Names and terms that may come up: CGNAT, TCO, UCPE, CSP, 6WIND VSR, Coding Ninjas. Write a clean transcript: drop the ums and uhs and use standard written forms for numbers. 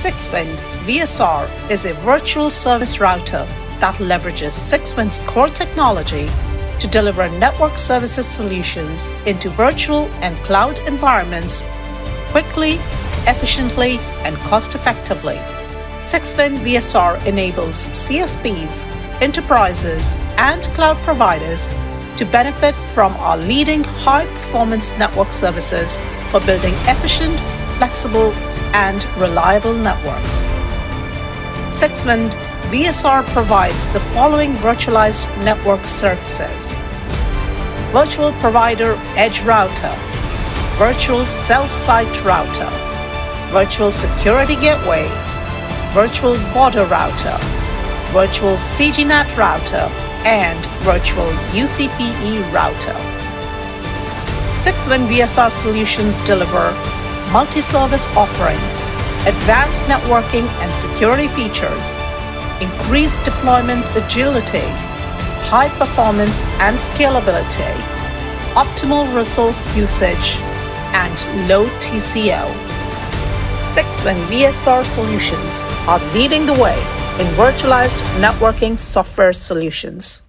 6WIND VSR is a virtual service router that leverages 6WIND's core technology to deliver network services solutions into virtual and cloud environments quickly, efficiently, and cost-effectively. 6WIND VSR enables CSPs, enterprises, and cloud providers to benefit from our leading high-performance network services for building efficient, flexible, and reliable networks. 6WIND VSR provides the following virtualized network services: Virtual Provider Edge Router, Virtual Cell Site Router, Virtual Security Gateway, Virtual Border Router, Virtual CGNAT Router, and Virtual UCPE Router. 6WIND VSR solutions deliver multi-service offerings, advanced networking and security features, increased deployment agility, high performance and scalability, optimal resource usage, and low TCO. 6WIND VSR solutions are leading the way in virtualized networking software solutions.